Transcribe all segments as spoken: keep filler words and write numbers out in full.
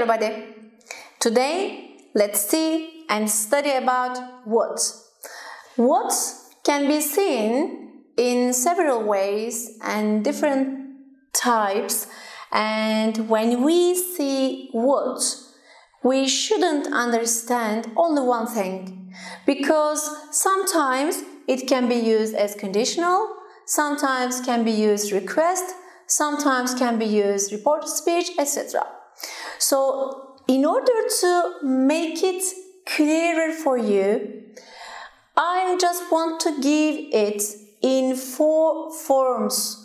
everybody! Today, let's see and study about woods. Woods can be seen in several ways and different types, and when we see woods, we shouldn't understand only one thing, because sometimes it can be used as conditional, sometimes can be used request, sometimes can be used reported speech, et cetera. So, in order to make it clearer for you, I just want to give it in four forms.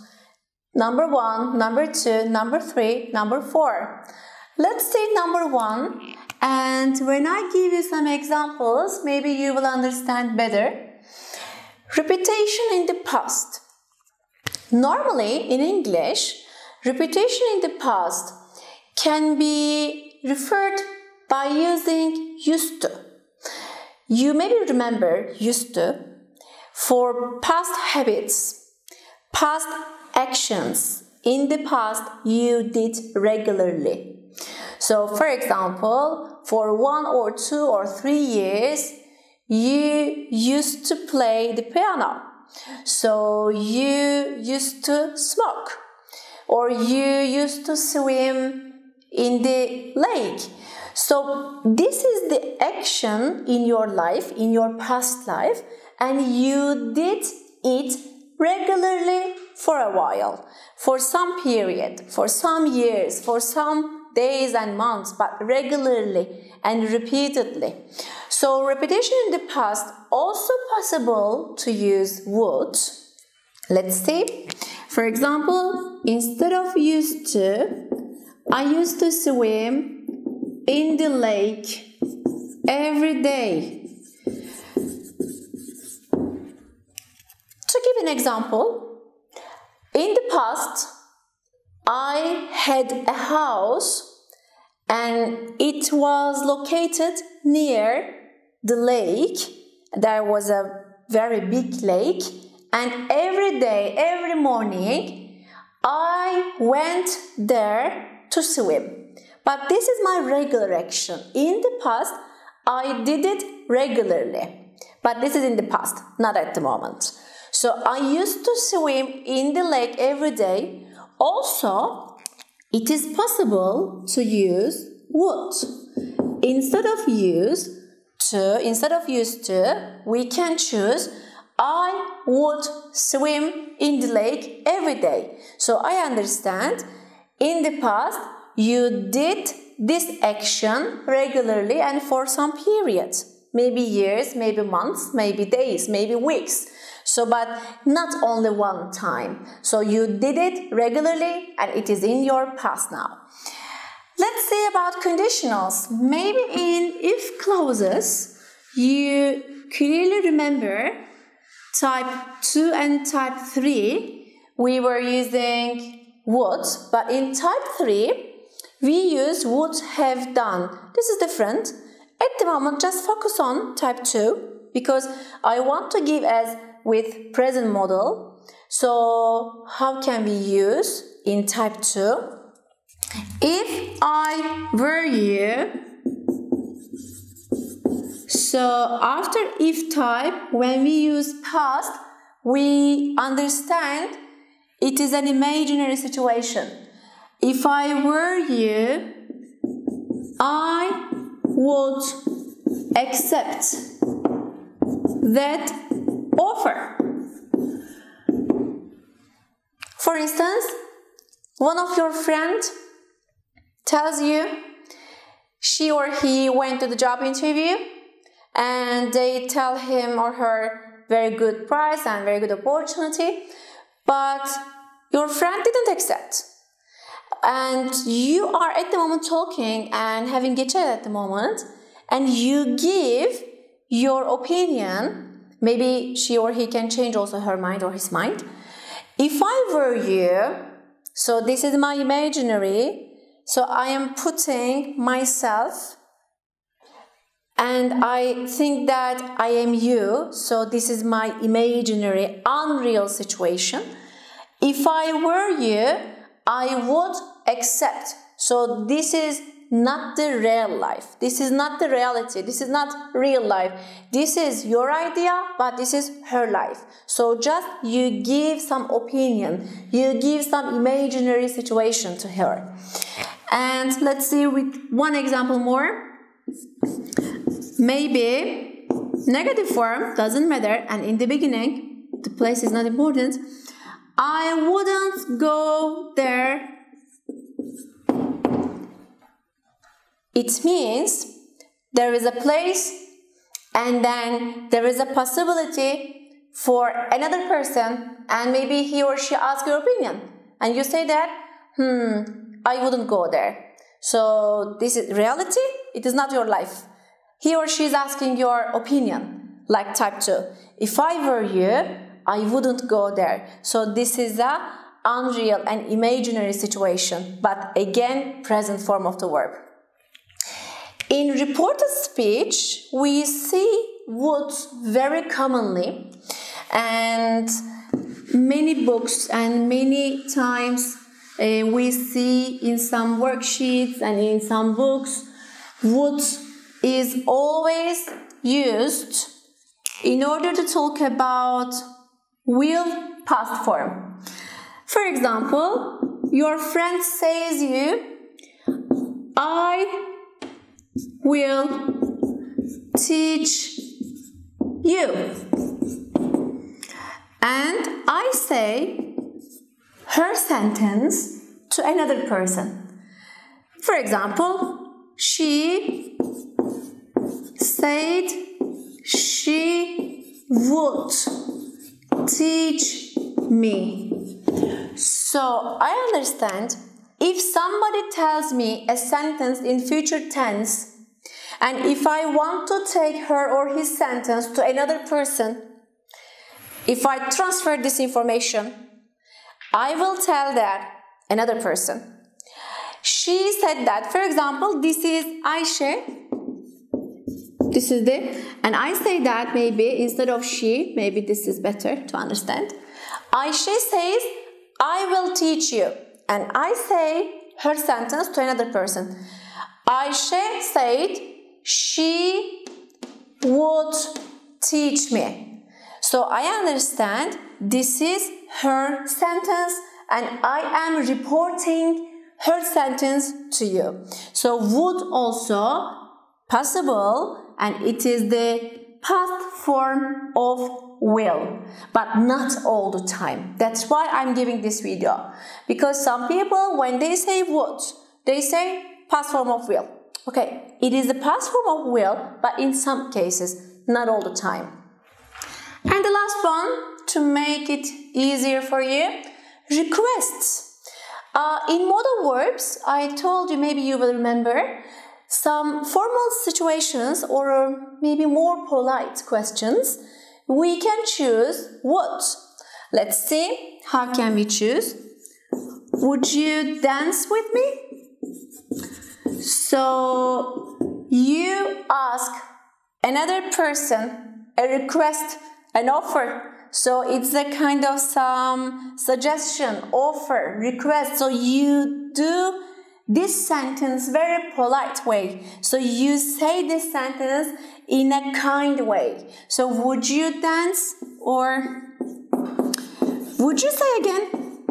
Number one, number two, number three, number four. Let's say number one, and when I give you some examples, maybe you will understand better. Repetition in the past. Normally, in English, repetition in the past can be referred by using used to. You maybe remember used to for past habits, past actions in the past you did regularly. So, for example, for one or two or three years, you used to play the piano. So, you used to smoke, or you used to swim in the lake. So, this is the action in your life, in your past life, and you did it regularly for a while, for some period, for some years, for some days and months, but regularly and repeatedly. So, repetition in the past also possible to use would. Let's see. For example, instead of used to, I used to swim in the lake every day. To give an example, in the past, I had a house and it was located near the lake. There was a very big lake, and every day, every morning, I went there to swim. But this is my regular action. In the past, I did it regularly. But this is in the past, not at the moment. So, I used to swim in the lake every day. Also, it is possible to use would. Instead of use to, instead of used to, we can choose I would swim in the lake every day. So, I understand in the past you did this action regularly and for some period. Maybe years, maybe months, maybe days, maybe weeks. So, but not only one time. So, you did it regularly and it is in your past now. Let's see about conditionals. Maybe in if clauses, you clearly remember type two and type three, we were using would, but in type three, we use would have done. This is different. At the moment, just focus on type two because I want to give as with present model. So, how can we use in type two? If I were you, so after if type, when we use past, we understand it is an imaginary situation. If I were you, I would accept that offer. For instance, one of your friends tells you she or he went to the job interview and they tell him or her very good price and very good opportunity, but your friend didn't accept. And you are at the moment talking and having a chat at the moment, and you give your opinion. Maybe she or he can change also her mind or his mind. If I were you, so this is my imaginary, so I am putting myself and I think that I am you, so this is my imaginary, unreal situation. If I were you, I would accept. So this is not the real life. This is not the reality. This is not real life. This is your idea, but this is her life. So just you give some opinion. You give some imaginary situation to her. And let's see with one example more. Maybe negative form doesn't matter, and in the beginning, the place is not important. I wouldn't go there. It means there is a place and then there is a possibility for another person, and maybe he or she asks your opinion and you say that, hmm, I wouldn't go there. So this is reality, it is not your life. He or she is asking your opinion, like type two. If I were you, I wouldn't go there. So this is a unreal and imaginary situation, but again, present form of the verb. In reported speech, we see would very commonly, and many books and many times uh, we see in some worksheets and in some books, would is always used in order to talk about will past form. For example, your friend says you, I will teach you. And I say her sentence to another person. For example, she said she would teach me. So I understand if somebody tells me a sentence in future tense, and if I want to take her or his sentence to another person, if I transfer this information, I will tell that another person. She said that, for example, this is Ayşe. This is the, and I say that maybe instead of she, maybe this is better to understand. Ayşe says, I will teach you. And I say her sentence to another person. Ayşe said, she would teach me. So I understand this is her sentence and I am reporting her sentence to you. So would also possible, and it is the past form of will, but not all the time. That's why I'm giving this video. Because some people, when they say would, they say past form of will. Okay, it is the past form of will, but in some cases, not all the time. And the last one, to make it easier for you, requests. Uh, in modal verbs, I told you, maybe you will remember, some formal situations or maybe more polite questions, we can choose would. Let's see, how can we choose? Would you dance with me? So you ask another person a request, an offer. So it's a kind of some suggestion, offer, request. So you do this sentence very polite way. So you say this sentence in a kind way. So would you dance, or would you say again?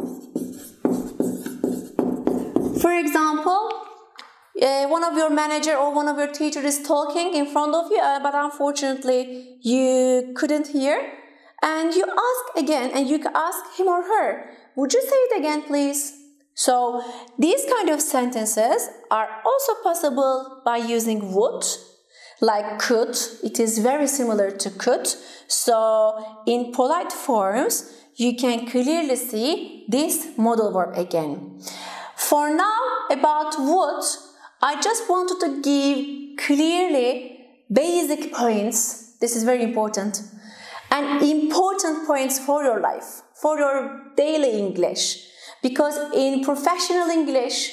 For example, uh, one of your manager or one of your teacher is talking in front of you, uh, but unfortunately you couldn't hear. And you ask again, and you ask him or her, would you say it again, please? So these kind of sentences are also possible by using would, like could. It is very similar to could. So in polite forms, you can clearly see this modal verb again. For now, about would, I just wanted to give clearly basic points. This is very important. And important points for your life, for your daily English. Because in professional English,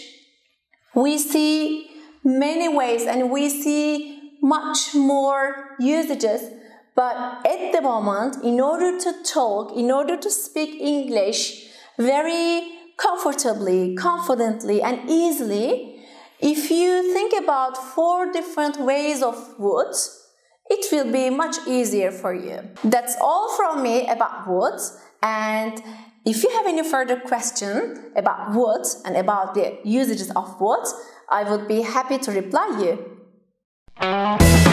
we see many ways and we see much more usages. But at the moment, in order to talk, in order to speak English very comfortably, confidently and easily, if you think about four different ways of wood, it will be much easier for you. That's all from me about wood, and if you have any further question about wood and about the usages of wood, I would be happy to reply you.